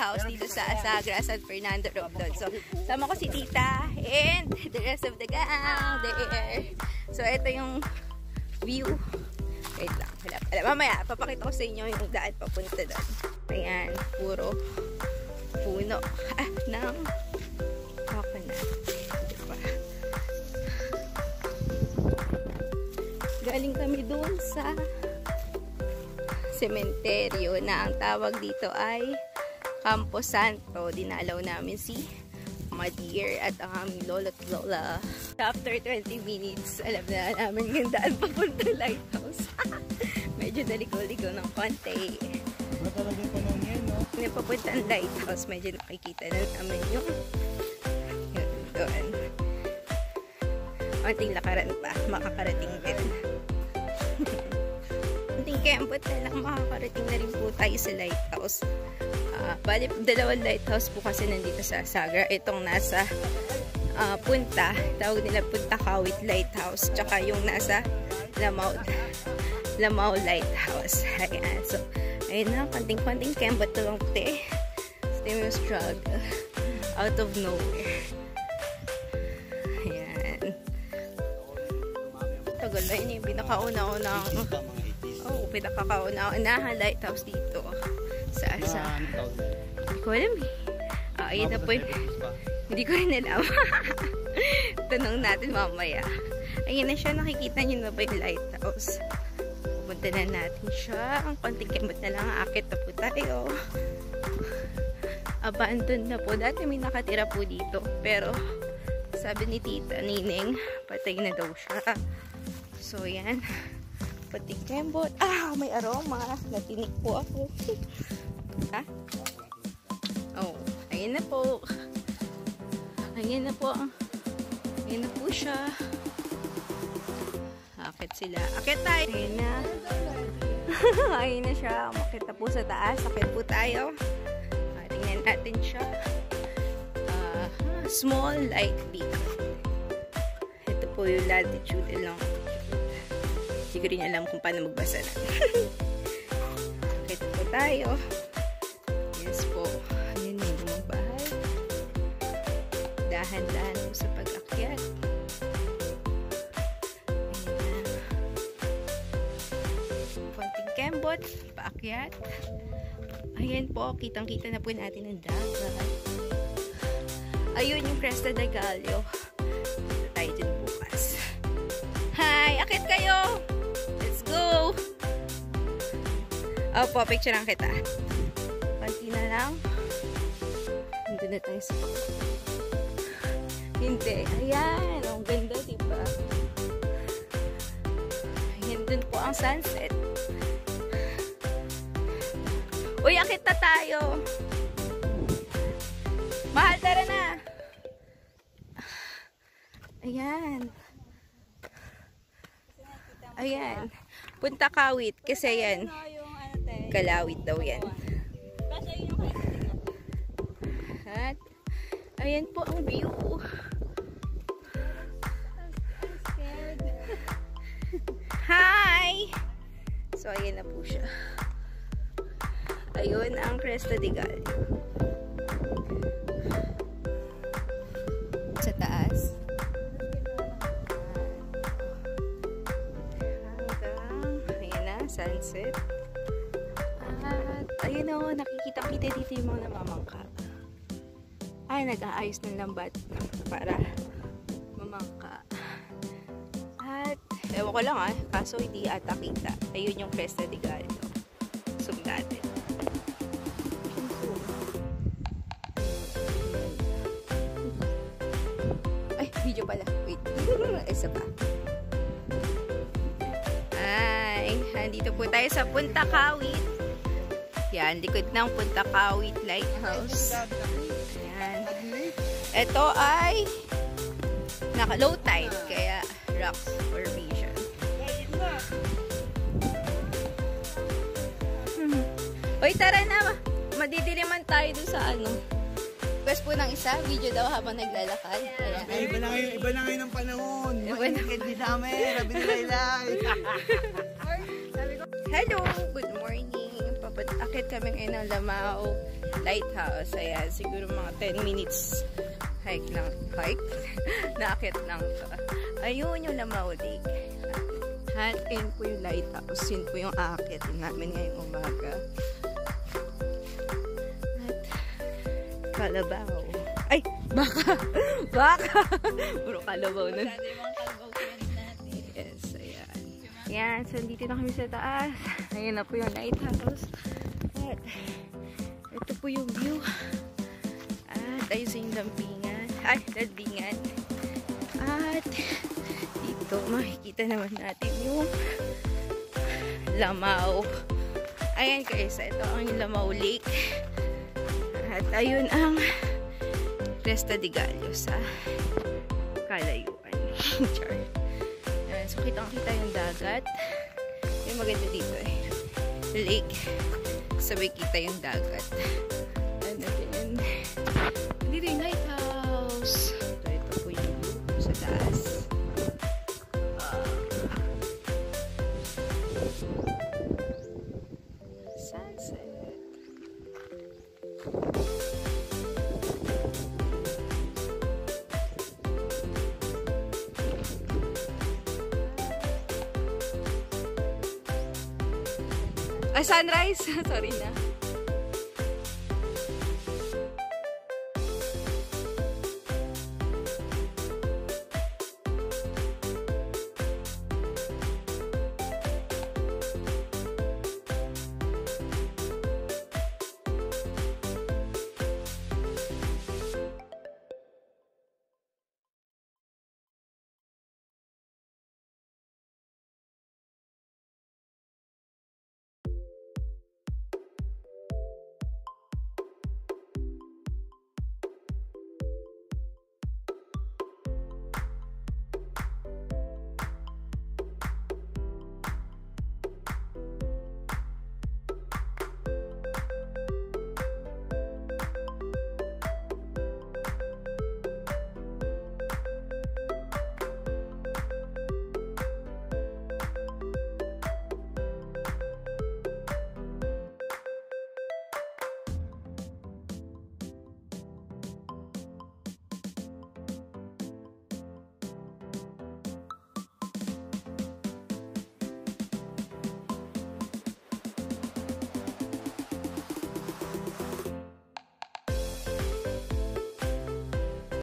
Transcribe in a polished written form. house dito sa Azagra, San Fernando Road. So, sama ko si Tita and the rest of the gang there. So, ito yung view. Wait lang. Mamaya, papakita ko sa inyo yung daan papunta doon. Ayan, puro puno ng Wakanat. Diba? Galing kami doon sa sementeryo na ang tawag dito ay Kampo Santo. Dinalaw namin si Madeer at ang aming lolo't lola. After 20 minutes, alam na namin yung daan papunta lighthouse. Medyo naligo-ligo ng konti. Ba talaga yung panong yan, no? Napapunta ang lighthouse, medyo nakikita na namin yung doon. Unting lakaran pa, makakarating din. Kaya ang punta lang makakarating na rin po tayo sa lighthouse. Bali, dalawang lighthouse po kasi nandito sa Azagra. Itong nasa Punta, tawag nila Punta Cauit Lighthouse. Tsaka yung nasa Lamaw Lighthouse. Ayan. So, ayun na, konting-konting kembot na lang te. Ito yung struggle. Out of nowhere. Ayan. Tagal na yun yung pinakauna-unang pinakakauna-unahan lighthouse dito sa Asa. Hindi ko alam eh. Ayun na po yung hindi ko rin alam. Tanong natin mamaya. Ayun na siya. Nakikita niyo na ba yung lighthouse? Pupunta na natin siya. Ang konting kembot na lang. Akit na po tayo. Abandon na po. Dati may nakatira po dito. Pero sabi ni Tita Nining, patay na daw siya. So yan. Pati kembot. Ah! May aroma. Natinig po ako. Ha? Oh. Ayan na po. Ayan na po. Ayan na po siya. Akit sila. Akit tayo. Ayan na. Ayan na siya. Makita po sa taas. Akit po tayo. Tingnan natin siya. Small light beak. Ito po yung latitude along. Hindi ko rin alam kung paano magbasa na. Ito po tayo. Yes po. Ayan yung mga bahay. Dahan-dahan po sa pag-akyat. Ayan. Konting kembot. Paakyat. Ayan po. Kitang-kita na po natin ang dagat. Ayun yung Cresta de Gallo. Ito tayo dyan bukas. Hi! Akit kayo! Go! Opo, picture lang kita. Panti na lang. Hindi na tayo sa hindi. Ayan. Ang ganda, diba? Ayan, dun po ang sunset. Uy, akit na tayo. Mahal, tara na. Ayan. Ayan. Punta Kawit. Kasi yan. Kalawit daw yan. At ayan po ang view. Hi! So, ayan na po siya. Ayun ang Cresta de Gal. Sa taas. Sunset. At ayun o, nakikita-kita dito yung mga namamangka. Ay, nag-aayos ng lambat para mamangka. At, ewan ko lang ah, kaso hindi ata kita. Ayun yung Festa de Gallo. Zoom natin. Ay, video pala. Wait. Isa pa. Nandito po tayo sa Punta Cauit. Yan, likod ng Punta Cauit Lighthouse. Yan. Ito ay naka-low tide, kaya rocks formation. Uy, tara na. Madidiliman tayo dun sa ano. Pwes po ng isa, video daw habang naglalakad. Yeah. Ay, iba na ngayon ang panahon. Manikid din namin. Rabi nilay-lay. Hello! Good morning! Akit kami ngayon ng Lamaw Lighthouse. Ayan, siguro mga 10 minutes hike. Nakakit lang to. Ayun yung Lamaw Lake. Hatiin po yung lighthouse. Yun po yung aakit namin ngayong umaga. At kalabaw. Ay! Baka! Baka! Puro kalabaw na. Yes, ayan. Ayan, so dito na kami sa taas. Ayan na po yung lighthouse. At ito po yung view. At ayun sa yung dampingan. Ay, dampingan. At dito makikita naman natin yung Lamaw. Ayan guys, ito ang Lamaw Lake. At ayun ang Cresta de Gallo sa kalayuan. So kitang-kita yung dagat. Yung maganda dito eh. Lake. Sabay kita yung dagat. Ano yun? Dito yung lighthouse. Ito po yung sa taas. Sunset. Sunrise. Sorry na.